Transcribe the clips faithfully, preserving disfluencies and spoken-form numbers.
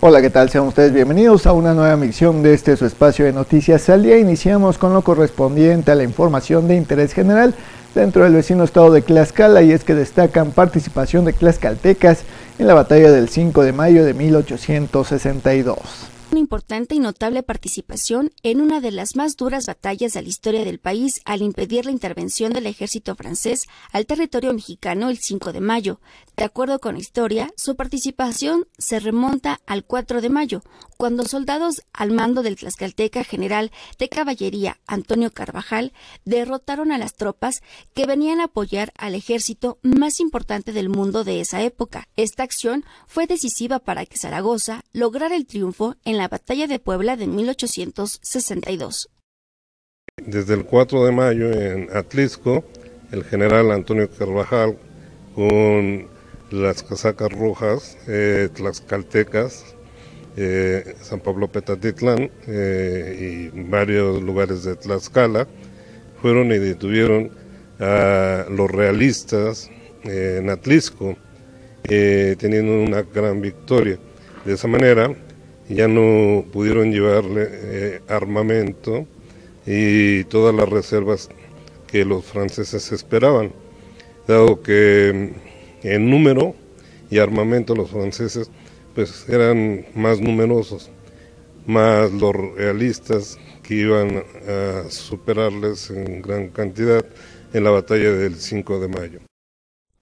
Hola, ¿qué tal? Sean ustedes bienvenidos a una nueva emisión de este su espacio de noticias al día. Iniciamos con lo correspondiente a la información de interés general dentro del vecino estado de Tlaxcala, y es que destacan participación de tlaxcaltecas en la batalla del cinco de mayo de mil ochocientos sesenta y dos. Una importante y notable participación en una de las más duras batallas de la historia del país al impedir la intervención del ejército francés al territorio mexicano el cinco de mayo. De acuerdo con la historia, su participación se remonta al cuatro de mayo, cuando soldados al mando del tlaxcalteca general de caballería Antonio Carvajal derrotaron a las tropas que venían a apoyar al ejército más importante del mundo de esa época. Esta acción fue decisiva para que Zaragoza lograra el triunfo en la Batalla de Puebla de mil ochocientos sesenta y dos. Desde el cuatro de mayo en Atlixco, el general Antonio Carvajal con las casacas rojas, eh, tlaxcaltecas, eh, San Pablo Petatitlán eh, y varios lugares de Tlaxcala, fueron y detuvieron a los realistas eh, en Atlixco, eh, teniendo una gran victoria. De esa manera ya no pudieron llevarle eh, armamento y todas las reservas que los franceses esperaban, dado que en número y armamento los franceses pues eran más numerosos, más los realistas que iban a superarles en gran cantidad en la batalla del cinco de mayo.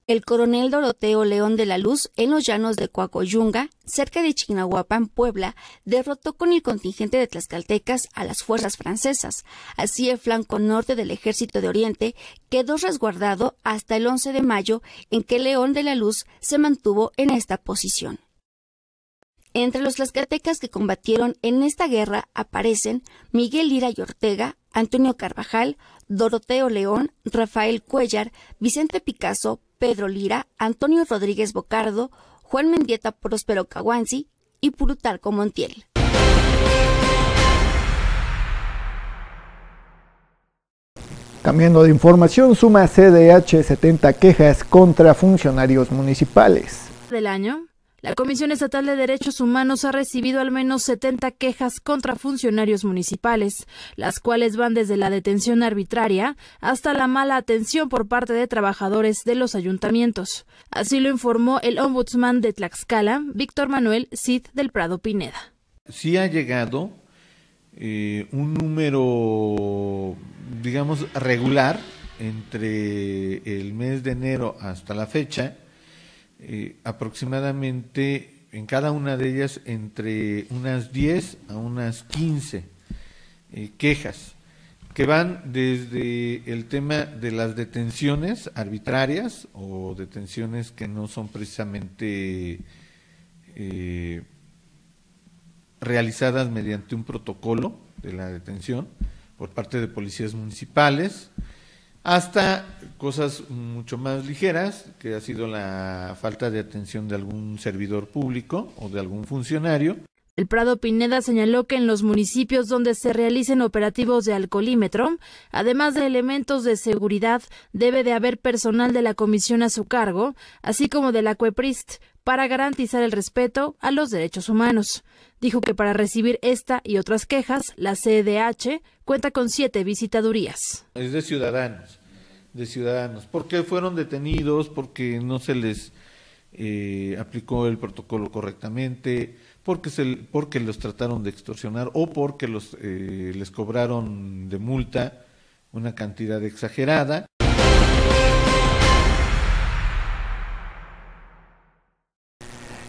El coronel Doroteo León de la Luz, en los llanos de Cuacoyunga, cerca de Chignahuapan, Puebla, derrotó con el contingente de tlaxcaltecas a las fuerzas francesas. Así, el flanco norte del Ejército de Oriente quedó resguardado hasta el once de mayo, en que León de la Luz se mantuvo en esta posición. Entre los tlaxcaltecas que combatieron en esta guerra aparecen Miguel Lira y Ortega, Antonio Carvajal, Doroteo León, Rafael Cuellar, Vicente Picasso, Pedro Lira, Antonio Rodríguez Bocardo, Juan Mendieta, Próspero Caguanzi y Purutarco Montiel. Cambiando de información, suma C D H setenta quejas contra funcionarios municipales. Del año, la Comisión Estatal de Derechos Humanos ha recibido al menos setenta quejas contra funcionarios municipales, las cuales van desde la detención arbitraria hasta la mala atención por parte de trabajadores de los ayuntamientos. Así lo informó el ombudsman de Tlaxcala, Víctor Manuel Cid del Prado Pineda. Sí ha llegado eh, un número, digamos, regular entre el mes de enero hasta la fecha. Eh, aproximadamente en cada una de ellas entre unas diez a unas quince eh, quejas que van desde el tema de las detenciones arbitrarias o detenciones que no son precisamente eh, realizadas mediante un protocolo de la detención por parte de policías municipales, hasta cosas mucho más ligeras, que ha sido la falta de atención de algún servidor público o de algún funcionario. El Prado Pineda señaló que en los municipios donde se realicen operativos de alcoholímetro, además de elementos de seguridad, debe de haber personal de la comisión a su cargo, así como de la COEPRIST, para garantizar el respeto a los derechos humanos. Dijo que para recibir esta y otras quejas, la C D H cuenta con siete visitadurías. Es de ciudadanos, de ciudadanos, porque fueron detenidos, porque no se les eh, aplicó el protocolo correctamente, porque, se, porque los trataron de extorsionar o porque los, eh, les cobraron de multa una cantidad exagerada.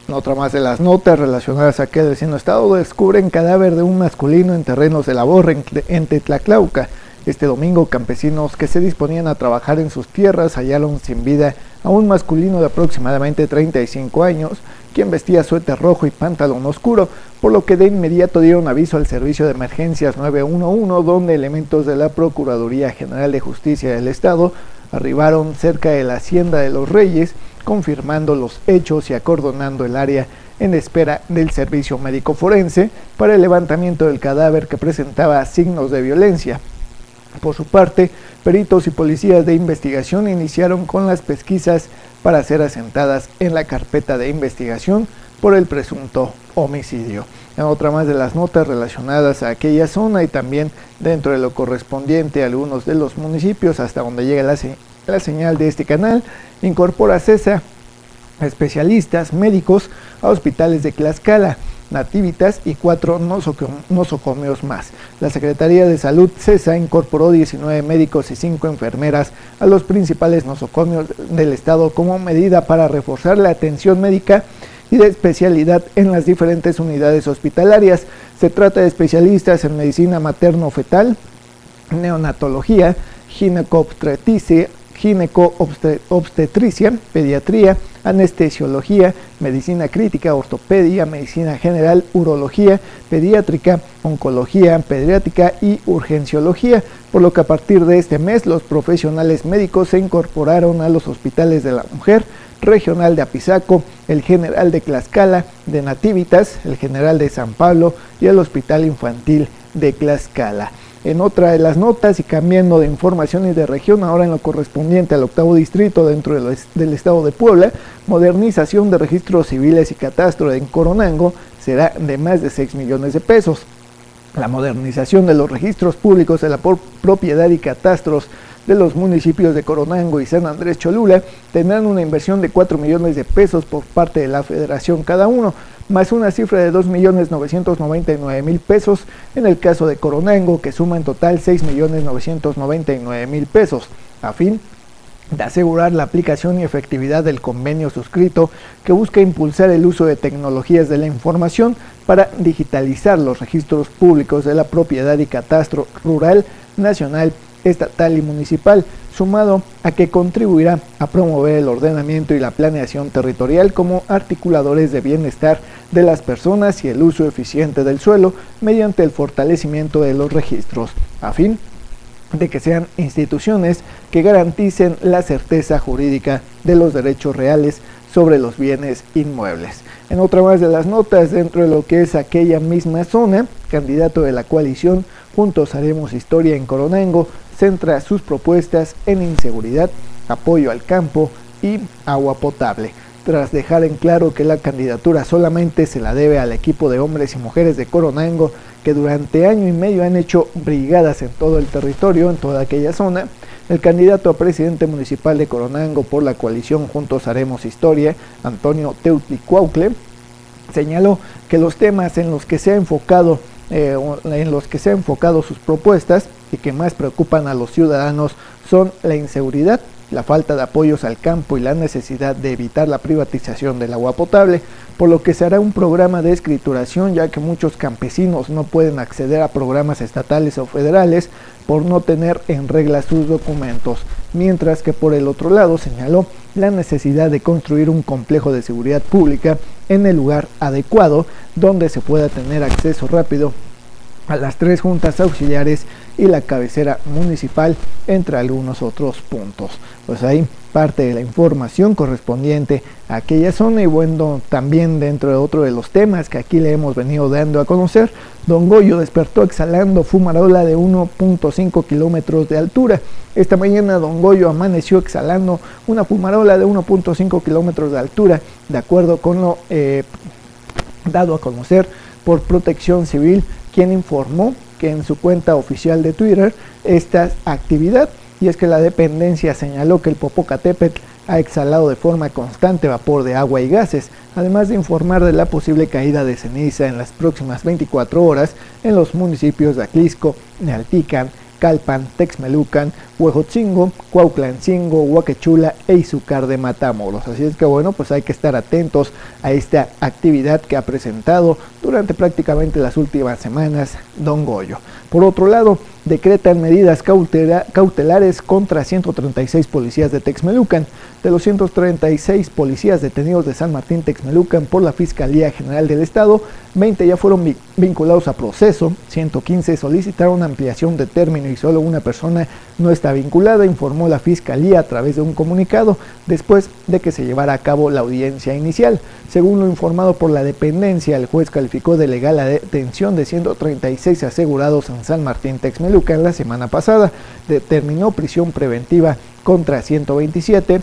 Otra más de las notas relacionadas a aquel vecino estado: descubren cadáver de un masculino en terrenos de labor en Tetlatlahuca. Este domingo, campesinos que se disponían a trabajar en sus tierras hallaron sin vida a un masculino de aproximadamente treinta y cinco años, quien vestía suéter rojo y pantalón oscuro, por lo que de inmediato dieron aviso al servicio de emergencias nueve uno uno, donde elementos de la Procuraduría General de Justicia del Estado arribaron cerca de la Hacienda de los Reyes, confirmando los hechos y acordonando el área en espera del servicio médico forense para el levantamiento del cadáver, que presentaba signos de violencia. Por su parte, peritos y policías de investigación iniciaron con las pesquisas para ser asentadas en la carpeta de investigación por el presunto homicidio. Otra más de las notas relacionadas a aquella zona y también dentro de lo correspondiente a algunos de los municipios hasta donde llega la, se la señal de este canal, incorpora CESA, especialistas, médicos a hospitales de Tlaxcala, nativitas y cuatro nosocom nosocomios más. La Secretaría de Salud CESA incorporó diecinueve médicos y cinco enfermeras a los principales nosocomios del estado como medida para reforzar la atención médica y de especialidad en las diferentes unidades hospitalarias. Se trata de especialistas en medicina materno-fetal, neonatología, ginecobstetricia, gineco-obstetricia, pediatría, anestesiología, medicina crítica, ortopedia, medicina general, urología, pediátrica, oncología pediátrica y urgenciología, por lo que a partir de este mes los profesionales médicos se incorporaron a los hospitales de la mujer, regional de Apizaco, el general de Tlaxcala, de Nativitas, el general de San Pablo y el hospital infantil de Tlaxcala. En otra de las notas y cambiando de información y de región, ahora en lo correspondiente al octavo distrito dentro de los, del estado de Puebla, modernización de registros civiles y catastro en Coronango será de más de seis millones de pesos. La modernización de los registros públicos de la propiedad y catastros de los municipios de Coronango y San Andrés Cholula tendrán una inversión de cuatro millones de pesos por parte de la federación cada uno, más una cifra de dos millones novecientos noventa y nueve mil pesos en el caso de Coronango, que suma en total seis millones novecientos noventa y nueve mil pesos, a fin de asegurar la aplicación y efectividad del convenio suscrito que busca impulsar el uso de tecnologías de la información para digitalizar los registros públicos de la propiedad y catastro rural, nacional, estatal y municipal, sumado a que contribuirá a promover el ordenamiento y la planeación territorial como articuladores de bienestar de las personas y el uso eficiente del suelo mediante el fortalecimiento de los registros, a fin de que sean instituciones que garanticen la certeza jurídica de los derechos reales sobre los bienes inmuebles. En otra más de las notas, dentro de lo que es aquella misma zona, candidato de la coalición Juntos Haremos Historia en Coronango centra sus propuestas en inseguridad, apoyo al campo y agua potable. Tras dejar en claro que la candidatura solamente se la debe al equipo de hombres y mujeres de Coronango que durante año y medio han hecho brigadas en todo el territorio, en toda aquella zona, el candidato a presidente municipal de Coronango por la coalición Juntos Haremos Historia, Antonio Teutli Cuaucle, señaló que los temas en los que se ha enfocado Eh, en los que se han enfocado sus propuestas y que más preocupan a los ciudadanos son la inseguridad, la falta de apoyos al campo y la necesidad de evitar la privatización del agua potable, por lo que se hará un programa de escrituración, ya que muchos campesinos no pueden acceder a programas estatales o federales por no tener en regla sus documentos, mientras que por el otro lado señaló la necesidad de construir un complejo de seguridad pública en el lugar adecuado donde se pueda tener acceso rápido a las tres juntas auxiliares y la cabecera municipal, entre algunos otros puntos. Pues ahí parte de la información correspondiente a aquella zona. Y bueno, también dentro de otro de los temas que aquí le hemos venido dando a conocer, Don Goyo despertó exhalando fumarola de uno punto cinco kilómetros de altura. Esta mañana Don Goyo amaneció exhalando una fumarola de uno punto cinco kilómetros de altura, de acuerdo con lo eh, dado a conocer por Protección Civil, quien informó que en su cuenta oficial de Twitter esta actividad, y es que la dependencia señaló que el Popocatépetl ha exhalado de forma constante vapor de agua y gases, además de informar de la posible caída de ceniza en las próximas veinticuatro horas en los municipios de Atlixco, Nealtican, Calpan, Texmelucan, Huejotzingo, Cuauclancingo, Huaquechula e Izúcar de Matamoros. Así es que bueno, pues hay que estar atentos a esta actividad que ha presentado durante prácticamente las últimas semanas Don Goyo. Por otro lado, decretan medidas cautela, cautelares contra ciento treinta y seis policías de Texmelucan. De los ciento treinta y seis policías detenidos de San Martín Texmelucan por la Fiscalía General del Estado, veinte ya fueron vinculados a proceso, ciento quince solicitaron ampliación de término y solo una persona no está vinculada, informó la Fiscalía a través de un comunicado después de que se llevara a cabo la audiencia inicial. Según lo informado por la dependencia, el juez calificó de legal la detención de ciento treinta y seis asegurados en San Martín Texmelucan la semana pasada, determinó prisión preventiva contra ciento veintisiete,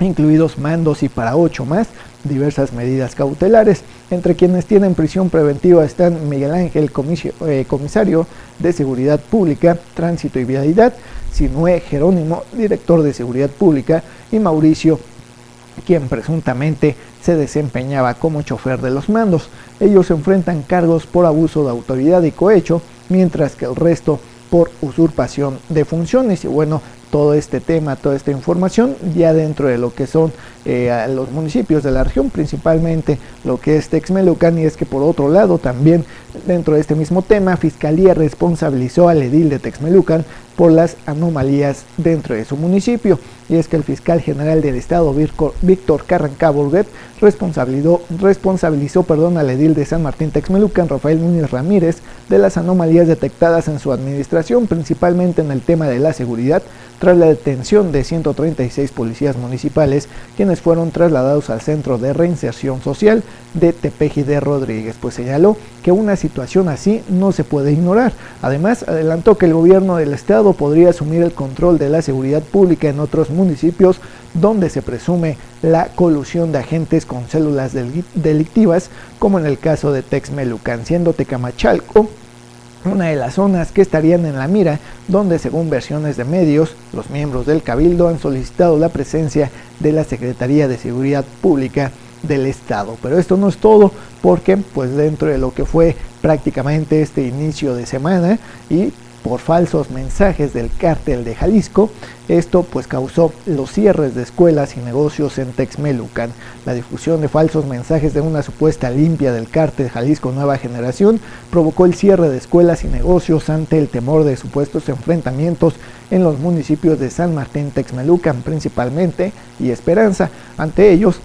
incluidos mandos y para ocho más diversas medidas cautelares. Entre quienes tienen prisión preventiva están Miguel Ángel, comicio, eh, comisario de Seguridad Pública, Tránsito y Vialidad, Sinué Jerónimo, director de Seguridad Pública, y Mauricio, quien presuntamente se desempeñaba como chofer de los mandos. Ellos enfrentan cargos por abuso de autoridad y cohecho, mientras que el resto por usurpación de funciones. Y bueno, todo este tema, toda esta información ya dentro de lo que son eh, los municipios de la región, principalmente lo que es Texmelucan. Y es que por otro lado también dentro de este mismo tema, Fiscalía responsabilizó al edil de Texmelucan por las anomalías dentro de su municipio. Y es que el fiscal general del estado, Víctor Carranca Borguet, responsabilizó, responsabilizó perdón, al edil de San Martín Texmelucan, Rafael Núñez Ramírez, de las anomalías detectadas en su administración, principalmente en el tema de la seguridad, tras la detención de ciento treinta y seis policías municipales, quienes fueron trasladados al Centro de Reinserción Social de Tepeji de Rodríguez. Pues señaló que una situación así no se puede ignorar. Además, adelantó que el gobierno del estado podría asumir el control de la seguridad pública en otros municipios donde se presume la colusión de agentes con células delictivas, como en el caso de Texmelucan, siendo Tecamachalco una de las zonas que estarían en la mira, donde según versiones de medios, los miembros del Cabildo han solicitado la presencia de la Secretaría de Seguridad Pública del estado. Pero esto no es todo, porque pues dentro de lo que fue prácticamente este inicio de semana y por falsos mensajes del cártel de Jalisco, esto pues causó los cierres de escuelas y negocios en Texmelucan. La difusión de falsos mensajes de una supuesta limpia del cártel Jalisco Nueva Generación provocó el cierre de escuelas y negocios ante el temor de supuestos enfrentamientos en los municipios de San Martín Texmelucan principalmente y Esperanza. Ante ellos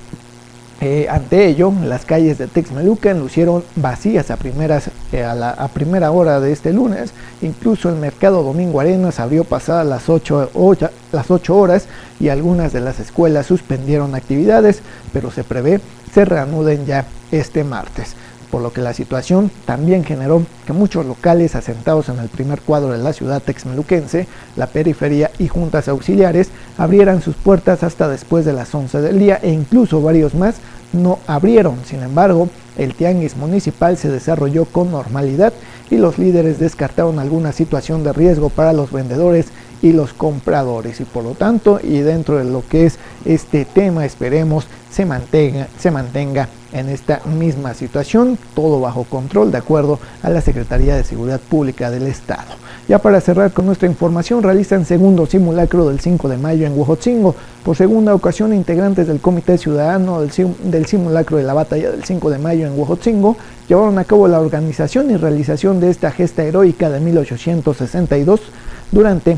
Eh, ante ello, las calles de Texmelucan lucieron vacías a, primeras, eh, a, la, a primera hora de este lunes. Incluso el mercado Domingo Arenas abrió pasadas las ocho horas y algunas de las escuelas suspendieron actividades, pero se prevé se reanuden ya este martes. Por lo que la situación también generó que muchos locales asentados en el primer cuadro de la ciudad texmeluquense, la periferia y juntas auxiliares abrieran sus puertas hasta después de las once del día, e incluso varios más no abrieron. Sin embargo, el tianguis municipal se desarrolló con normalidad y los líderes descartaron alguna situación de riesgo para los vendedores y los compradores, y por lo tanto, y dentro de lo que es este tema, esperemos se mantenga, se mantenga en esta misma situación, todo bajo control de acuerdo a la Secretaría de Seguridad Pública del estado. Ya para cerrar con nuestra información, realizan segundo simulacro del cinco de mayo en Huejotzingo. Por segunda ocasión, integrantes del Comité Ciudadano del, sim del simulacro de la batalla del cinco de mayo en Huejotzingo llevaron a cabo la organización y realización de esta gesta heroica de mil ochocientos sesenta y dos durante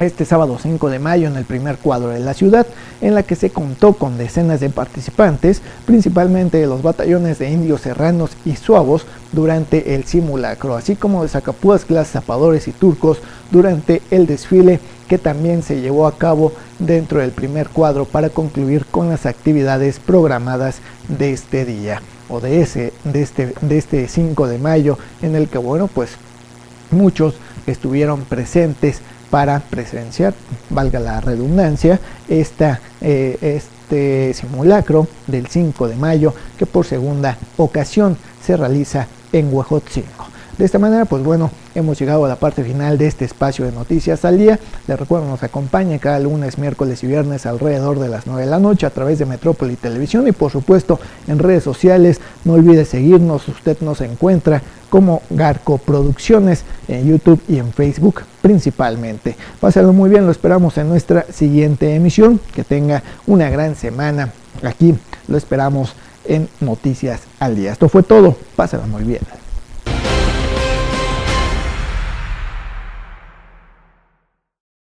este sábado cinco de mayo en el primer cuadro de la ciudad, en la que se contó con decenas de participantes, principalmente de los batallones de indios serranos y suavos durante el simulacro, así como de zacapuazclas, zapadores y turcos durante el desfile que también se llevó a cabo dentro del primer cuadro, para concluir con las actividades programadas de este día o de ese de este, de este cinco de mayo, en el que bueno, pues muchos estuvieron presentes para presenciar, valga la redundancia, esta, eh, este simulacro del cinco de mayo que por segunda ocasión se realiza en Huejotzingo. De esta manera, pues bueno, hemos llegado a la parte final de este espacio de Noticias al Día. Les recuerdo, nos acompaña cada lunes, miércoles y viernes alrededor de las nueve de la noche a través de Metrópoli Televisión y por supuesto en redes sociales. No olvide seguirnos, usted nos encuentra como Garco Producciones en YouTube y en Facebook principalmente. Pásenlo muy bien, lo esperamos en nuestra siguiente emisión. Que tenga una gran semana. Aquí lo esperamos en Noticias al Día. Esto fue todo, pásenlo muy bien.